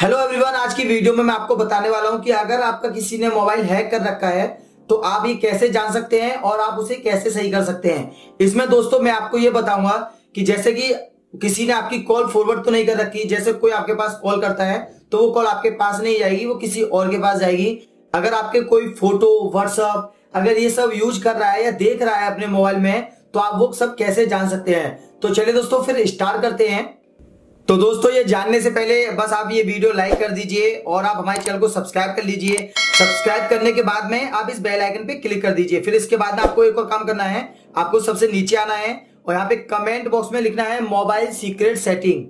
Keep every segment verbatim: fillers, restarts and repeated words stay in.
Hello everyone, आज की video में मैं आपको बताने वाला हूं कि अगर आपका किसी ने मोबाइल हैक कर रखा है तो आप ये कैसे जान सकते हैं और आप उसे कैसे सही कर सकते हैं। इसमें दोस्तों मैं आपको ये बताऊंगा कि जैसे कि किसी ने आपकी कॉल फॉरवर्ड तो नहीं कर रखी, जैसे कोई आपके पास कॉल करता है तो वो कॉल आपके पास नहीं जाएगी, वो किसी और के पास जाएगी। अगर आपके कोई फोटो व्हाट्सअप अगर ये सब यूज कर रहा है या देख रहा है अपने मोबाइल में, तो आप वो सब कैसे जान सकते हैं। तो चलिए दोस्तों फिर स्टार्ट करते हैं। तो दोस्तों ये जानने से पहले बस आप ये वीडियो लाइक कर दीजिए और आप हमारे चैनल को सब्सक्राइब कर लीजिए। सब्सक्राइब करने के बाद में आप इस बेल आइकन पे क्लिक कर दीजिए। फिर इसके बाद में आपको एक और काम करना है, आपको सबसे नीचे आना है और यहाँ पे कमेंट बॉक्स में लिखना है मोबाइल सीक्रेट सेटिंग।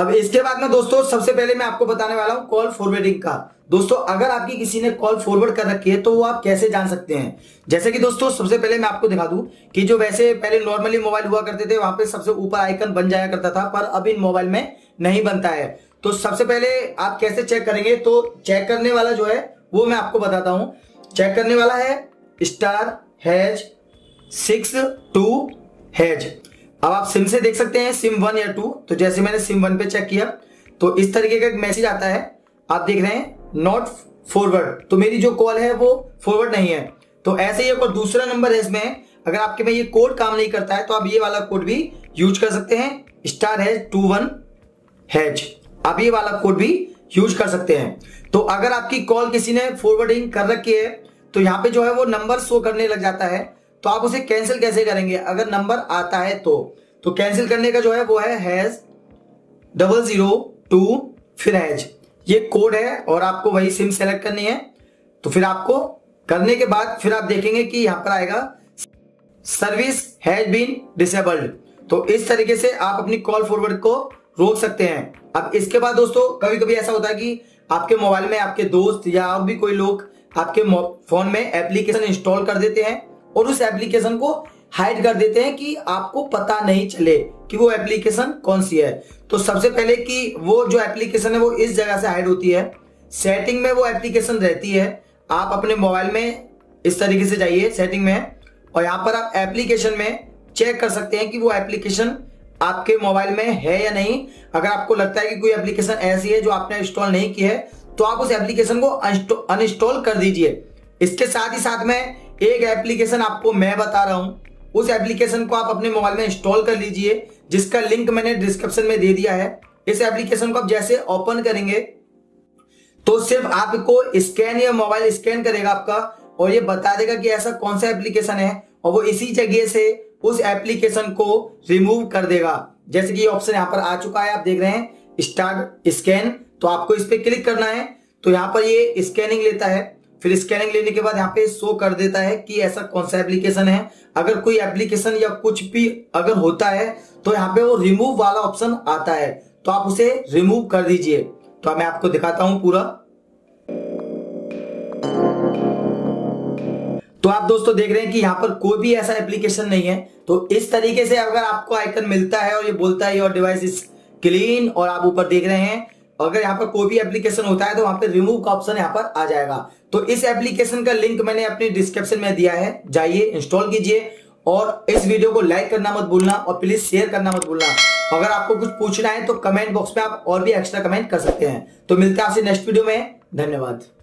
अब इसके बाद में दोस्तों सबसे पहले मैं आपको बताने वाला हूँ कॉल फॉरवर्डिंग का। दोस्तों अगर आपकी किसी ने कॉल फॉरवर्ड कर रखी है तो वो आप कैसे जान सकते हैं। जैसे कि दोस्तों सबसे पहले मैं आपको दिखा दूं कि जो वैसे पहले नॉर्मली मोबाइल हुआ करते थे वहां पे सबसे ऊपर आइकन बन जाया करता था, पर अब इन मोबाइल में नहीं बनता है। तो सबसे पहले आप कैसे चेक करेंगे, तो चेक करने वाला जो है वो मैं आपको बताता हूँ। चेक करने वाला है star hash six two hash. अब आप सिम से देख सकते हैं सिम वन या टू। तो जैसे मैंने सिम वन पे चेक किया तो इस तरीके का एक मैसेज आता है, आप देख रहे हैं नॉट फॉरवर्ड। तो मेरी जो कॉल है वो फॉरवर्ड नहीं है। तो ऐसे ही एक और दूसरा नंबर है इसमें, अगर आपके में ये कोड काम नहीं करता है तो आप ये वाला कोड भी यूज कर सकते हैं, star hash two one hash. आप ये वाला कोड भी यूज कर सकते हैं। तो अगर आपकी कॉल किसी ने फॉरवर्डिंग कर रखी है तो यहाँ पे जो है वो नंबर शो करने लग जाता है। तो आप उसे कैंसिल कैसे करेंगे अगर नंबर आता है तो। तो कैंसिल करने का जो है वो है हैज डबल जीरो टू फिर हैज, ये कोड है और आपको वही सिम सेलेक्ट करनी है। तो फिर आपको करने के बाद फिर आप देखेंगे कि यहाँ पर आएगा सर्विस हैज बीन डिसेबल्ड। तो इस तरीके से आप अपनी कॉल फॉरवर्ड को रोक सकते हैं। अब इसके बाद दोस्तों कभी कभी ऐसा होता है कि आपके मोबाइल में आपके दोस्त या और भी कोई लोग आपके फोन में एप्लीकेशन इंस्टॉल कर देते हैं और उस एप्लीकेशन को हाइड कर देते हैं कि आपको पता नहीं चले कि वो एप्लीकेशन कौन सी है। तो सबसे पहले कि वो जो एप्लीकेशन है वो इस जगह से हाइड होती है, सेटिंग में वो एप्लीकेशन रहती है। आप अपने मोबाइल में इस तरीके से जाइए सेटिंग में और यहाँ पर आप एप्लीकेशन में चेक कर सकते हैं कि वो एप्लीकेशन आपके मोबाइल में है या नहीं। अगर आपको लगता है कि कोई एप्लीकेशन ऐसी है जो आपने इंस्टॉल नहीं की है तो आप उस एप्लीकेशन को अनइंस्टॉल कर दीजिए। इसके साथ ही साथ में एक एप्लीकेशन आपको मैं बता रहा हूँ, उस एप्लीकेशन को आप अपने मोबाइल में इंस्टॉल कर लीजिए, जिसका लिंक मैंने डिस्क्रिप्शन में दे दिया है। इस एप्लीकेशन को आप जैसे ओपन करेंगे तो सिर्फ आपको स्कैन या मोबाइल स्कैन करेगा आपका और ये बता देगा कि ऐसा कौन सा एप्लीकेशन है और वो इसी जगह से उस एप्लीकेशन को रिमूव कर देगा। जैसे कि ऑप्शन यहाँ पर आ चुका है, आप देख रहे हैं स्टार्ट स्कैन, तो आपको इस पर क्लिक करना है। तो यहाँ पर ये स्कैनिंग लेता है, फिर स्कैनिंग लेने के बाद यहाँ पे शो कर देता है कि ऐसा कौन सा एप्लीकेशन है। अगर कोई एप्लीकेशन या कुछ भी अगर होता है तो यहाँ पे वो रिमूव वाला ऑप्शन आता है, तो आप उसे रिमूव कर दीजिए। तो मैं आपको दिखाता हूं पूरा। तो आप दोस्तों देख रहे हैं कि यहाँ पर कोई भी ऐसा एप्लीकेशन नहीं है। तो इस तरीके से अगर आपको आइकन मिलता है और ये बोलता है योर डिवाइस इज क्लीन और आप ऊपर देख रहे हैं, अगर यहाँ पर कोई भी एप्लीकेशन होता है तो वहां पे रिमूव का ऑप्शन यहाँ पर आ जाएगा। तो इस एप्लीकेशन का लिंक मैंने अपने डिस्क्रिप्शन में दिया है, जाइए इंस्टॉल कीजिए। और इस वीडियो को लाइक करना मत भूलना और प्लीज शेयर करना मत भूलना। अगर आपको कुछ पूछना है तो कमेंट बॉक्स में आप और भी एक्स्ट्रा कमेंट कर सकते हैं। तो मिलते हैं आपसे नेक्स्ट वीडियो में। धन्यवाद।